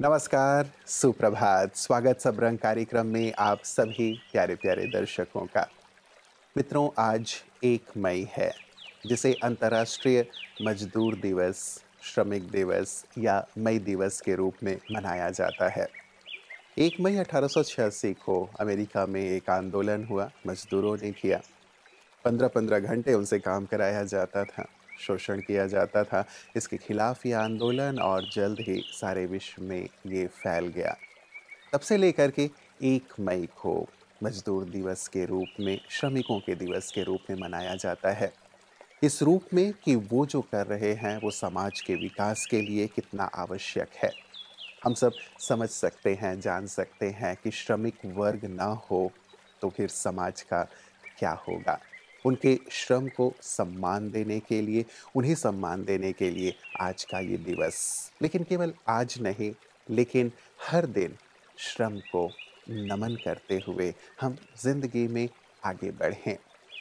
नमस्कार, सुप्रभात। स्वागत सबरंग कार्यक्रम में आप सभी प्यारे प्यारे दर्शकों का। मित्रों, आज 1 मई है, जिसे अंतर्राष्ट्रीय मजदूर दिवस, श्रमिक दिवस या मई दिवस के रूप में मनाया जाता है। 1 मई 1886 को अमेरिका में एक आंदोलन हुआ, मजदूरों ने किया। 15-15 घंटे उनसे काम कराया जाता था, शोषण किया जाता था। इसके खिलाफ ये आंदोलन और जल्द ही सारे विश्व में ये फैल गया। तब से लेकर के 1 मई को मजदूर दिवस के रूप में, श्रमिकों के दिवस के रूप में मनाया जाता है। इस रूप में कि वो जो कर रहे हैं वो समाज के विकास के लिए कितना आवश्यक है। हम सब समझ सकते हैं, जान सकते हैं कि श्रमिक वर्ग ना हो तो फिर समाज का क्या होगा। उनके श्रम को सम्मान देने के लिए, उन्हें सम्मान देने के लिए आज का ये दिवस, लेकिन केवल आज नहीं, लेकिन हर दिन श्रम को नमन करते हुए हम जिंदगी में आगे बढ़ें।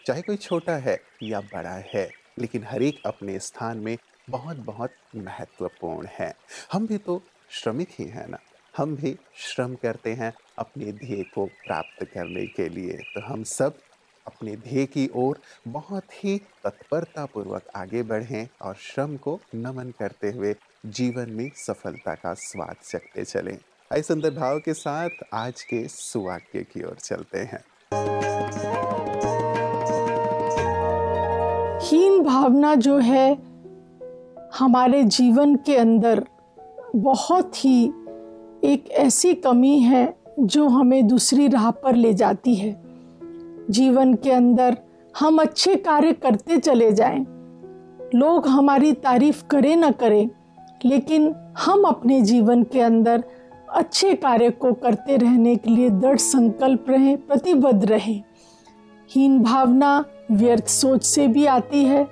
चाहे कोई छोटा है या बड़ा है, लेकिन हर एक अपने स्थान में बहुत बहुत महत्वपूर्ण है। हम भी तो श्रमिक ही हैं ना, हम भी श्रम करते हैं अपने ध्येय को प्राप्त करने के लिए। तो हम सब अपने ध्येय की ओर बहुत ही तत्परतापूर्वक आगे बढ़ें और श्रम को नमन करते हुए जीवन में सफलता का स्वाद चखते चलें। इस सुंदर भाव के साथ आज के सुवाक्य की ओर चलते हैं। हीन भावना जो है हमारे जीवन के अंदर बहुत ही एक ऐसी कमी है जो हमें दूसरी राह पर ले जाती है। जीवन के अंदर हम अच्छे कार्य करते चले जाएं, लोग हमारी तारीफ करें ना करें, लेकिन हम अपने जीवन के अंदर अच्छे कार्य को करते रहने के लिए दृढ़ संकल्प रहें, प्रतिबद्ध रहें। हीन भावना व्यर्थ सोच से भी आती है,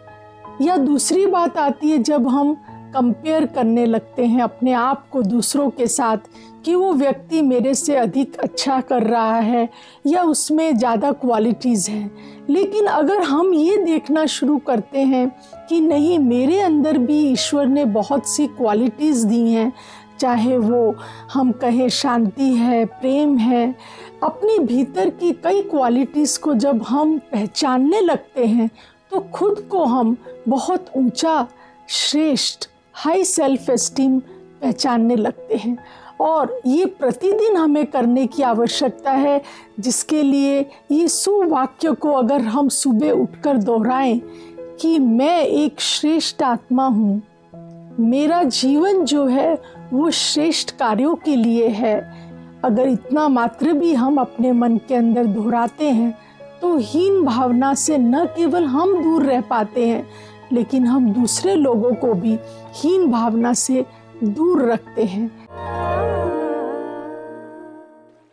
या दूसरी बात आती है जब हम कंपेयर करने लगते हैं अपने आप को दूसरों के साथ, कि वो व्यक्ति मेरे से अधिक अच्छा कर रहा है या उसमें ज़्यादा क्वालिटीज़ हैं। लेकिन अगर हम ये देखना शुरू करते हैं कि नहीं, मेरे अंदर भी ईश्वर ने बहुत सी क्वालिटीज़ दी हैं, चाहे वो हम कहें शांति है, प्रेम है, अपने भीतर की कई क्वालिटीज़ को जब हम पहचानने लगते हैं तो खुद को हम बहुत ऊंचा, श्रेष्ठ, हाई सेल्फ एस्टीम पहचानने लगते हैं। और ये प्रतिदिन हमें करने की आवश्यकता है, जिसके लिए ये सुवाक्य को अगर हम सुबह उठकर दोहराएं कि मैं एक श्रेष्ठ आत्मा हूँ, मेरा जीवन जो है वो श्रेष्ठ कार्यों के लिए है, अगर इतना मात्र भी हम अपने मन के अंदर दोहराते हैं तो हीन भावना से न केवल हम दूर रह पाते हैं, लेकिन हम दूसरे लोगों को भी हीन भावना से दूर रखते हैं।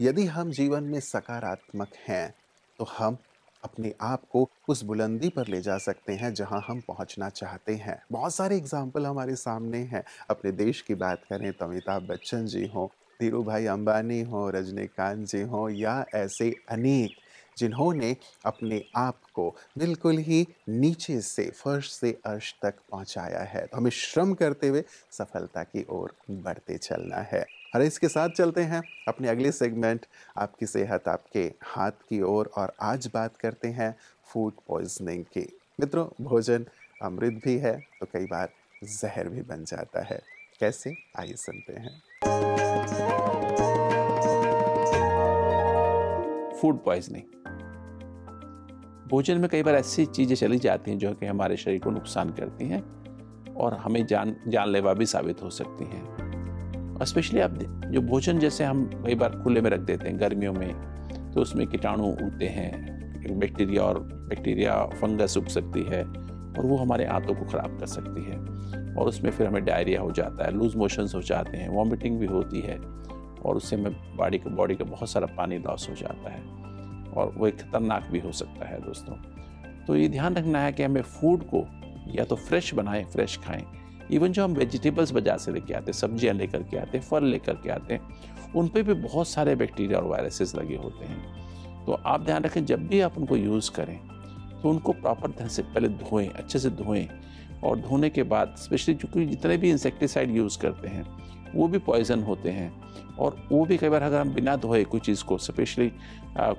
यदि हम जीवन में सकारात्मक हैं तो हम अपने आप को उस बुलंदी पर ले जा सकते हैं जहां हम पहुंचना चाहते हैं। बहुत सारे एग्जाम्पल हमारे सामने हैं। अपने देश की बात करें तो अमिताभ बच्चन जी हों, धीरूभाई अंबानी हों, रजनीकांत जी हों, या ऐसे अनेक जिन्होंने अपने आप को बिल्कुल ही नीचे से, फर्श से अर्श तक पहुंचाया है। तो हमें श्रम करते हुए सफलता की ओर बढ़ते चलना है। और इसके साथ चलते हैं अपने अगले सेगमेंट, आपकी सेहत आपके हाथ की ओर, और आज बात करते हैं फूड पॉइजनिंग की। मित्रों, भोजन अमृत भी है तो कई बार जहर भी बन जाता है। कैसे, आइए सुनते हैं। फूड पॉइजनिंग, भोजन में कई बार ऐसी चीज़ें चली जाती हैं जो कि हमारे शरीर को नुकसान करती हैं और हमें जानलेवा भी साबित हो सकती हैं। स्पेशली आप जो भोजन जैसे हम कई बार खुले में रख देते हैं गर्मियों में, तो उसमें कीटाणु उगते हैं, बैक्टीरिया फंगस उग सकती है और वो हमारे आंतों को ख़राब कर सकती है, और उसमें फिर हमें डायरिया हो जाता है, लूज मोशंस हो जाते हैं, वॉमिटिंग भी होती है, और उससे हमें बॉडी का बहुत सारा पानी लॉस हो जाता है और वो एक खतरनाक भी हो सकता है दोस्तों। तो ये ध्यान रखना है कि हमें फूड को या तो फ्रेश बनाएं, फ्रेश खाएं, इवन जो हम वेजिटेबल्स बाजार से लेके आते हैं, सब्जियां लेकर के आते हैं, फल लेकर के आते हैं, उन पे भी बहुत सारे बैक्टीरिया और वायरसेस लगे होते हैं। तो आप ध्यान रखें जब भी आप उनको यूज़ करें तो उनको प्रॉपर ढंग से पहले धोएं, अच्छे से धोएं, और धोने के बाद स्पेशली चूँकि जितने भी इंसेक्टिसाइड यूज़ करते हैं वो भी पॉइज़न होते हैं, और वो भी कई बार अगर हम बिना धोए कोई चीज़ को, स्पेशली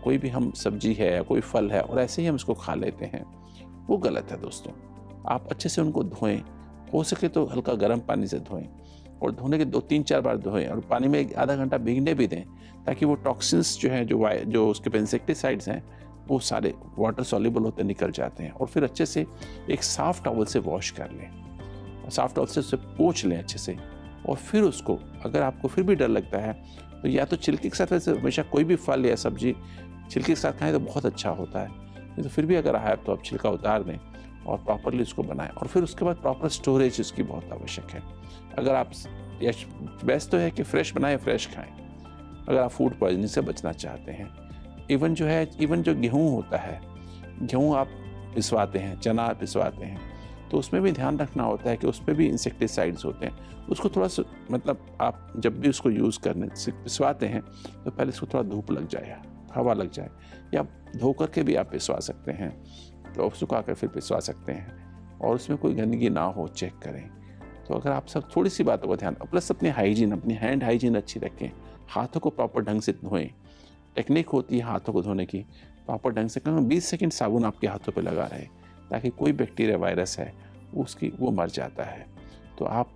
कोई भी हम सब्जी है या कोई फल है और ऐसे ही हम इसको खा लेते हैं, वो गलत है दोस्तों। आप अच्छे से उनको धोएं, हो सके तो हल्का गर्म पानी से धोएं, और धोने के 2-3-4 बार धोएं, और पानी में 1/2 घंटा भीगने भी दें ताकि वो टॉक्सिन्स जो हैं, जो उसके इंसेक्टिसाइड्स हैं, वो सारे वाटर सॉल्युबल होते निकल जाते हैं। और फिर अच्छे से एक साफ़ टॉवल से वॉश कर लें, साफ़ टॉवल से उसे पोंछ लें अच्छे से, और फिर उसको अगर आपको फिर भी डर लगता है तो या तो छिलके के साथ, वैसे हमेशा कोई भी फल या सब्जी छिलके के साथ खाएँ तो बहुत अच्छा होता है, नहीं तो फिर भी अगर है तो आप छिलका उतार दें और प्रॉपरली उसको बनाएं, और फिर उसके बाद प्रॉपर स्टोरेज इसकी बहुत आवश्यक है। अगर आप, या बेस्ट तो है कि फ्रेश बनाएं, फ्रेश खाएं, अगर आप फूड पॉइजनिंग से बचना चाहते हैं। इवन जो गेहूँ होता है, गेहूँ आप पिसवाते हैं, चना आप पिसवाते हैं, तो उसमें भी ध्यान रखना होता है कि उसमें भी इंसेक्टिसाइड्स होते हैं। उसको थोड़ा सा, मतलब आप जब भी उसको यूज़ करने से पिसवाते हैं तो पहले उसको थोड़ा धूप लग जाए, हवा लग जाए, या धो करके भी आप पिसवा सकते हैं, तो सुखा कर फिर पिसवा सकते हैं, और उसमें कोई गंदगी ना हो चेक करें। तो अगर आप सब थोड़ी सी बातों का ध्यान, प्लस अपनी हाइजीन, अपनी हैंड हाइजीन अच्छी रखें, हाथों को प्रॉपर ढंग से धोएं। टेक्निक होती है हाथों को धोने की, प्रॉपर ढंग से करें, 20 सेकंड साबुन आपके हाथों पे लगा रहे ताकि कोई बैक्टीरिया वायरस है उसकी वो मर जाता है। तो आप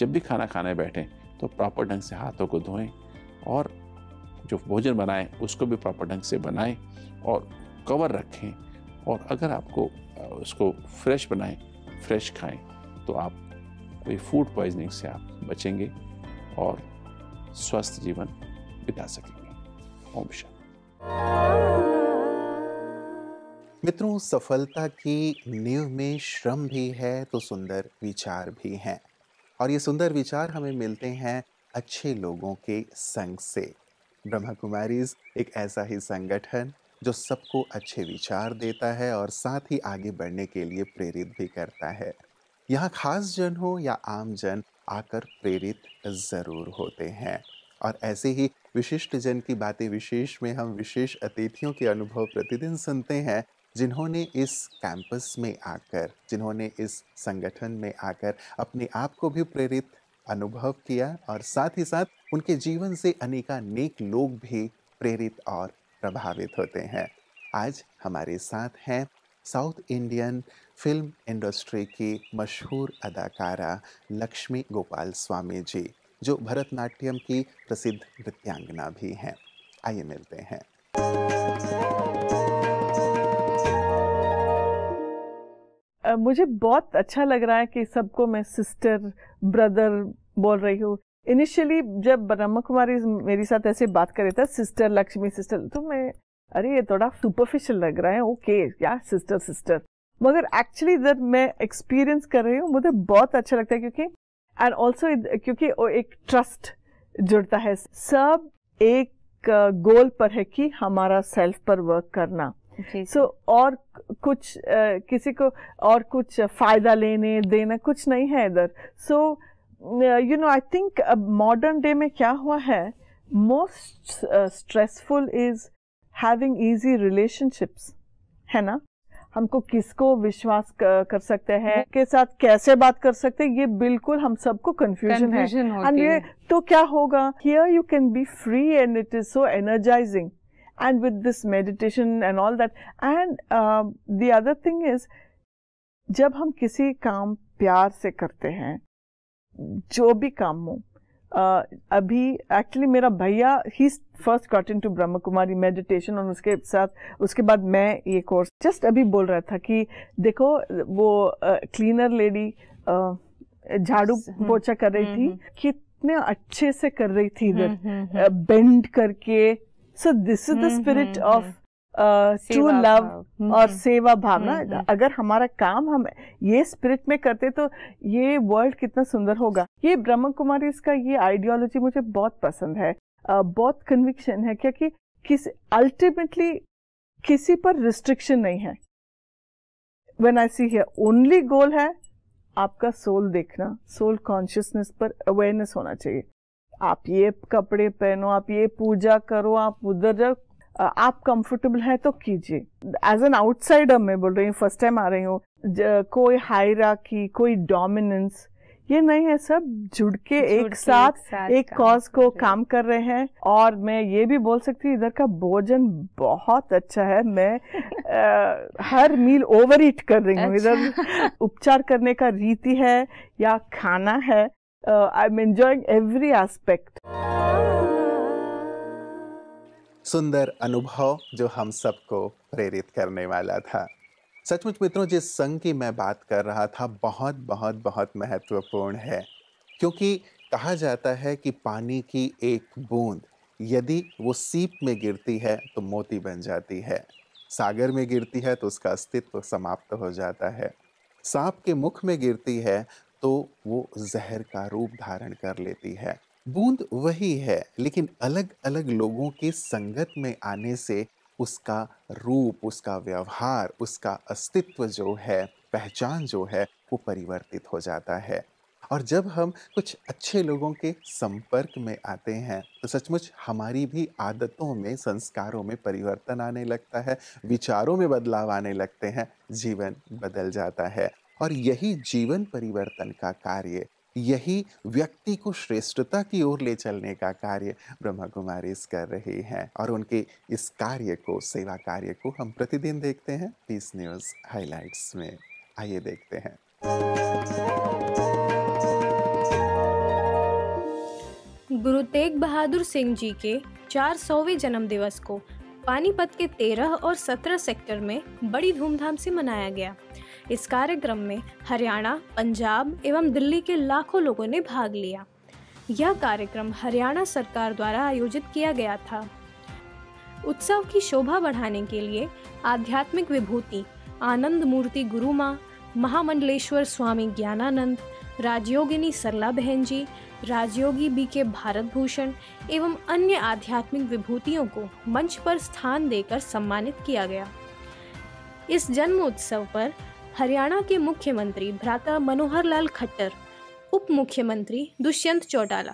जब भी खाना खाने बैठें तो प्रॉपर ढंग से हाथों को धोएं, और जो भोजन बनाएं उसको भी प्रॉपर ढंग से बनाएं और कवर रखें, और अगर आपको उसको फ्रेश बनाएं, फ्रेश खाएं, तो आप कोई फूड पॉइजनिंग से आप बचेंगे और स्वस्थ जीवन बिता सकेंगे। ओम शांति। मित्रों, सफलता की नींव में श्रम भी है तो सुंदर विचार भी हैं, और ये सुंदर विचार हमें मिलते हैं अच्छे लोगों के संग से। ब्रह्मा कुमारीज एक ऐसा ही संगठन जो सबको अच्छे विचार देता है और साथ ही आगे बढ़ने के लिए प्रेरित भी करता है। यहाँ खास जन हो या आम जन, आकर प्रेरित ज़रूर होते हैं, और ऐसे ही विशिष्ट जन की बातें विशेष में हम विशेष अतिथियों के अनुभव प्रतिदिन सुनते हैं, जिन्होंने इस कैंपस में आकर, जिन्होंने इस संगठन में आकर अपने आप को भी प्रेरित अनुभव किया, और साथ ही साथ उनके जीवन से अनेकानेक लोग भी प्रेरित और प्रभावित होते हैं। आज हमारे साथ हैं साउथ इंडियन फिल्म इंडस्ट्री की मशहूर अदाकारा लक्ष्मी गोपाल स्वामी जी, जो भरतनाट्यम की प्रसिद्ध नृत्यांगना भी हैं। आइए मिलते हैं। मुझे बहुत अच्छा लग रहा है कि सबको मैं सिस्टर ब्रदर बोल रही हूँ। इनिशियली जब ब्रह्मा कुमारी मेरे साथ ऐसे बात कर रहे थे, सिस्टर लक्ष्मी सिस्टर, तो मैं, अरे ये थोड़ा सुपरफिशियल लग रहा है, ओके यार सिस्टर सिस्टर, मगर एक्चुअली जब मैं एक्सपीरियंस कर रही हूँ मुझे बहुत अच्छा लगता है, क्योंकि एंड ऑल्सो क्योंकि एक ट्रस्ट जुड़ता है, सब एक गोल पर है कि हमारा सेल्फ पर वर्क करना। सो और कुछ किसी को और कुछ फायदा लेने देना कुछ नहीं है इधर। So you know, I think modern day में क्या हुआ है, most stressful is having easy relationships, है ना। हमको किसको विश्वास कर सकते हैं, के साथ कैसे बात कर सकते हैं, ये बिल्कुल हम सबको कंफ्यूजन है। एंड ये तो क्या होगा, here you can be free and it is so energising, and with this meditation and all that. And the other thing is, जब हम किसी काम प्यार से करते हैं, जो भी काम हो, अभी एक्चुअली मेरा भैया ही first got into Brahma Kumari meditation, और उसके साथ उसके बाद मैं ये कोर्स, जस्ट अभी बोल रहा था कि देखो वो क्लीनर लेडी झाड़ू पोछा कर रही थी, कितने अच्छे से कर रही थी इधर बेंड करके। So this is the spirit of true love और सेवा भावना। अगर हमारा काम हम ये स्पिरिट में करते तो ये वर्ल्ड कितना सुंदर होगा। ये ब्रह्मा कुमारी, इसका ये आइडियोलॉजी मुझे बहुत पसंद है, बहुत कन्विक्शन है, क्योंकि किसी अल्टीमेटली किसी पर रिस्ट्रिक्शन नहीं है। When I see here only goal है आपका सोल देखना, सोल कॉन्शियसनेस पर अवेयरनेस होना चाहिए। आप ये कपड़े पहनो, आप ये पूजा करो, आप उधर जाओ, आप कंफर्टेबल है तो कीजिए। एज एन आउटसाइडर मैं बोल रही हूँ, फर्स्ट टाइम आ रही हूँ, कोई हायरार्की, कोई डोमिनेंस, ये नहीं है, सब जुड़ के एक साथ एक कॉज को काम कर रहे हैं। और मैं ये भी बोल सकती हूँ इधर का भोजन बहुत अच्छा है। मैं हर मील ओवर ईट कर रही हूँ। अच्छा। इधर उपचार करने का रीति है या खाना है, I am enjoying every aspect. सुंदर अनुभव जो हम सबको प्रेरित करने वाला था। सचमुच मित्रों, जिस संघ की मैं बात कर रहा था बहुत बहुत बहुत महत्वपूर्ण है, क्योंकि कहा जाता है कि पानी की एक बूंद यदि वो सीप में गिरती है तो मोती बन जाती है, सागर में गिरती है तो उसका अस्तित्व समाप्त हो जाता है, सांप के मुख में गिरती है तो वो जहर का रूप धारण कर लेती है। बूंद वही है, लेकिन अलग अलग लोगों की संगत में आने से उसका रूप, उसका व्यवहार, उसका अस्तित्व जो है, पहचान जो है, वो परिवर्तित हो जाता है। और जब हम कुछ अच्छे लोगों के संपर्क में आते हैं तो सचमुच हमारी भी आदतों में, संस्कारों में परिवर्तन आने लगता है, विचारों में बदलाव आने लगते हैं, जीवन बदल जाता है। और यही जीवन परिवर्तन का कार्य, यही व्यक्ति को श्रेष्ठता की ओर ले चलने का कार्य ब्रह्मा कुमारीज कर रही हैं। और उनके इस कार्य को, सेवा कार्य को हम प्रतिदिन देखते हैं पीस न्यूज़ हाइलाइट्स में। आइए देखते हैं। गुरु तेग बहादुर सिंह जी के 400वें जन्म दिवस को पानीपत के 13 और 17 सेक्टर में बड़ी धूमधाम से मनाया गया। इस कार्यक्रम में हरियाणा, पंजाब एवं दिल्ली के लाखों लोगों ने भाग लिया। यह कार्यक्रम हरियाणा सरकार द्वारा आयोजित किया गया था। उत्सव की शोभा बढ़ाने के लिए आध्यात्मिक विभूति आनंदमूर्ति गुरुमा, महामंडलेश्वर स्वामी ज्ञानानंद, राजयोगिनी सरला बहन जी, राजयोगी बीके भारत भूषण एवं अन्य आध्यात्मिक विभूतियों को मंच पर स्थान देकर सम्मानित किया गया। इस जन्म उत्सव पर हरियाणा के मुख्यमंत्री भ्राता मनोहर लाल खट्टर, उप मुख्यमंत्री दुष्यंत चौटाला,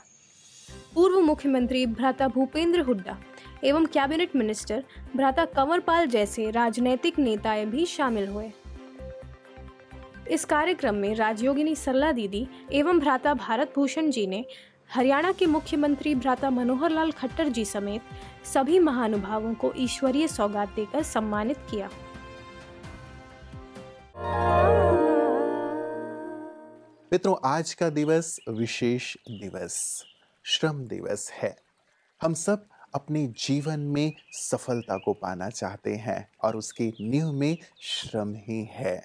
पूर्व मुख्यमंत्री भ्राता भूपेंद्र हुड्डा एवं कैबिनेट मिनिस्टर भ्राता कंवर पाल जैसे राजनैतिक नेताएं भी शामिल हुए। इस कार्यक्रम में राजयोगिनी सरला दीदी एवं भ्राता भारत भूषण जी ने हरियाणा के मुख्यमंत्री भ्राता मनोहर लाल खट्टर जी समेत सभी महानुभावों को ईश्वरीय सौगात देकर सम्मानित किया। मित्रों, आज का दिवस विशेष दिवस, श्रम दिवस है। हम सब अपने जीवन में सफलता को पाना चाहते हैं और उसकी नींव में श्रम ही है।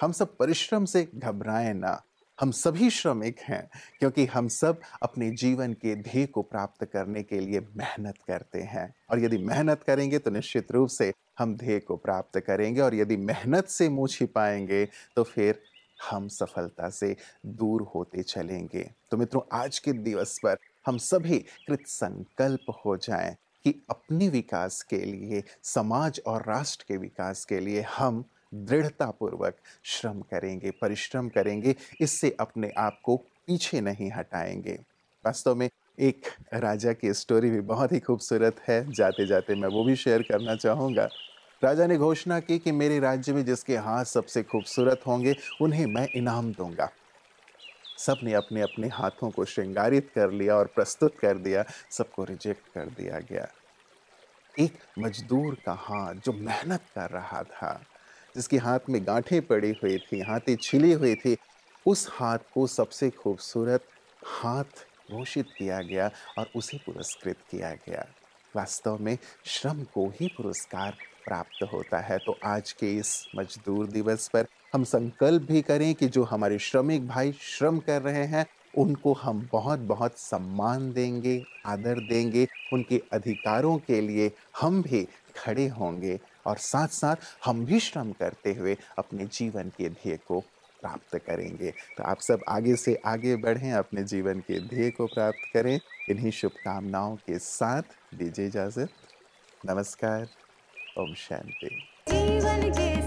हम सब परिश्रम से घबराएं ना, हम सभी श्रमिक हैं, क्योंकि हम सब अपने जीवन के ध्येय को प्राप्त करने के लिए मेहनत करते हैं। और यदि मेहनत करेंगे तो निश्चित रूप से हम ध्येय को प्राप्त करेंगे, और यदि मेहनत से मुंह छिपाएंगे तो फिर हम सफलता से दूर होते चलेंगे। तो मित्रों, आज के दिवस पर हम सभी कृतसंकल्प हो जाएं कि अपने विकास के लिए, समाज और राष्ट्र के विकास के लिए हम दृढ़तापूर्वक श्रम करेंगे, परिश्रम करेंगे। इससे अपने आप को पीछे नहीं हटाएंगे। वास्तव में एक राजा की स्टोरी भी बहुत ही खूबसूरत है, जाते जाते मैं वो भी शेयर करना चाहूँगा। राजा ने घोषणा की कि मेरे राज्य में जिसके हाथ सबसे खूबसूरत होंगे उन्हें मैं इनाम दूंगा। सब ने अपने अपने हाथों को श्रृंगारित कर लिया और प्रस्तुत कर दिया, सबको रिजेक्ट कर दिया गया। एक मजदूर का हाथ जो मेहनत कर रहा था, जिसके हाथ में गांठें पड़ी हुई थी, हाथें छिली हुई थी, उस हाथ को सबसे खूबसूरत हाथ घोषित किया गया और उसे पुरस्कृत किया गया। वास्तव में श्रम को ही पुरस्कार प्राप्त होता है। तो आज के इस मजदूर दिवस पर हम संकल्प भी करें कि जो हमारे श्रमिक भाई श्रम कर रहे हैं उनको हम बहुत बहुत सम्मान देंगे, आदर देंगे, उनके अधिकारों के लिए हम भी खड़े होंगे, और साथ साथ हम भी श्रम करते हुए अपने जीवन के ध्येय को प्राप्त करेंगे। तो आप सब आगे से आगे बढ़ें, अपने जीवन के ध्येय को प्राप्त करें। इन्हीं शुभकामनाओं के साथ दीजिए इजाज़त। नमस्कार, ओम शांति।